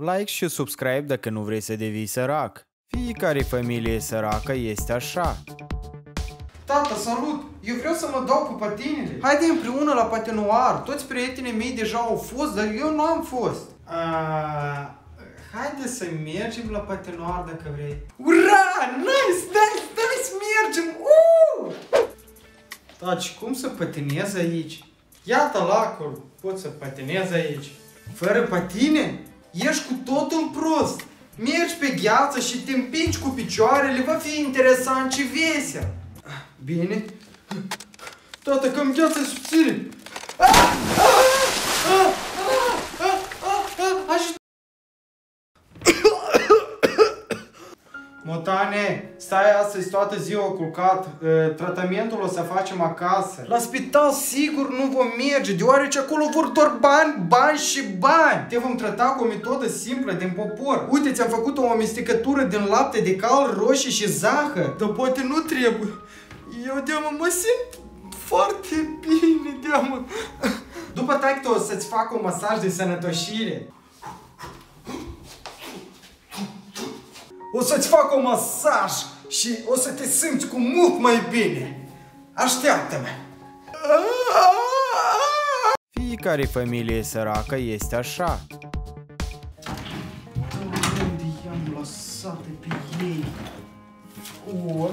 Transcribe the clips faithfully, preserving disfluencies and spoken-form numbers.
Like și subscribe dacă nu vrei să devii sărac. Fiecare familie săracă este așa. Tata, salut! Eu vreau să mă dau cu patinile. Haide împreună la patinoar. Toți prietenii mei deja au fost, dar eu nu am fost. Aaaa... Haide să mergem la patinoar dacă vrei. Ura! Nice! Stai, stai să mergem! Uuu! Taci, cum să patinez aici? Iată lacul, pot să patinez aici. Fără patine? Ești cu totul prost. Mergi pe gheață și te împingi cu picioarele, va fi interesant și vesel. Bine. Tata, cam gheața e subțire. Motane, stai astăzi toată ziua culcat, tratamentul o să facem acasă. La spital sigur nu vom merge, deoarece acolo vor doar bani, bani și bani. Te vom trata cu o metodă simplă din popor. Uite, ți-am făcut o amestecătură din lapte de cal, roșii și zahăr. Dar poate nu trebuie. Eu, deamă, mă simt foarte bine, deamă. După tacto o să-ți fac un masaj de sănătoșire. O să-ți fac un masaj și o să te simți cu mult mai bine. Așteaptă-mă! Fiecare familie săracă este așa. Unde i-am lăsat pe ei? O,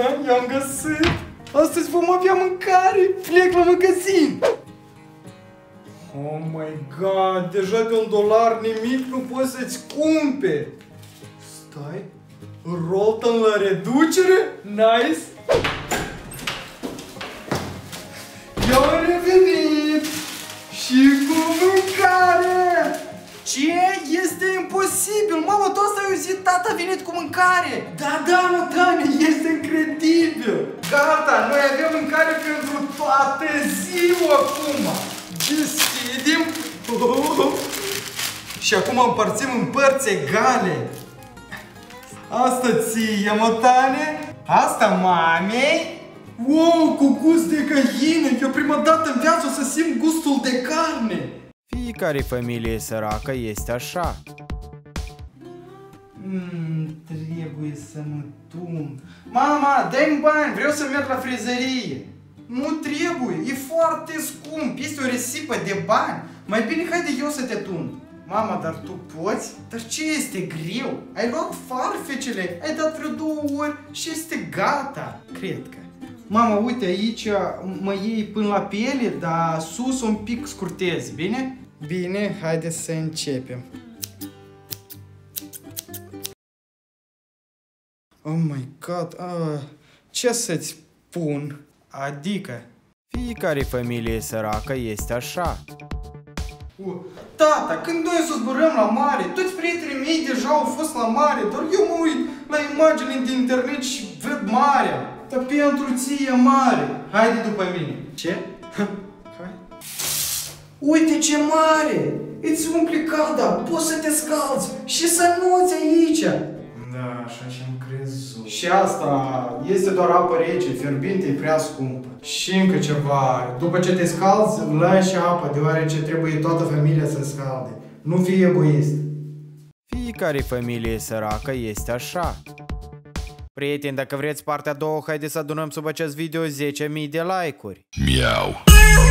i-am găsit! Astăzi vom avea mâncare! Plec la magazin! Oh my god! Deja de un dolar nimic nu poți să-ți cumperi! Stai, Rolton la reducere? Nice! Eu am revenit! Și cu mâncare! Ce? Este imposibil! Mamă, tu asta ai auzit? Tata a venit cu mâncare! Da, da, mă, Dani, este incredibil! Gata, noi avem mâncare pentru toată ziua acum! Deschidem! Oh. Și acum împărțim în părți egale! Asta ție, motane. Asta mamei. Wow, cu gust de găină. Eu prima dată în viață o să simt gustul de carne. Fiecare familie săracă este așa. Mm, trebuie să mă tun. Mama, dă-mi bani, vreau să merg la frizerie. Nu trebuie, e foarte scump. Este o risipă de bani. Mai bine haide eu să te tun. Mama, dar tu poți? Dar ce este greu? Ai luat farfecele, ai dat vreo două ori și este gata. Cred că. Mama, uite, aici mă iei până la piele, dar sus un pic scurtez, bine? Bine, haide să începem. Oh my god, ah, ce să-ți pun? Adică? Fiecare familie săracă este așa. Uh, tata, când noi o să zburăm la mare, toți prietenii mei deja au fost la mare, doar eu mă uit la imagini din internet și văd marea. Dar pentru ție mare. Haide după mine. Ce? Hai. Uite ce mare! Îți umpli cada, poți să te scalzi și să nuți aici. Da, așa și-am crezut. Și asta este doar apă rece, fierbinte, e prea scumpă. Și încă ceva, după ce te scalzi, lași și apă, deoarece trebuie toată familia să scalde. Nu fii egoist. Fiecare familie săracă este așa. Prieteni, dacă vreți partea a doua, haide să adunăm sub acest video zece mii de like-uri. Miau!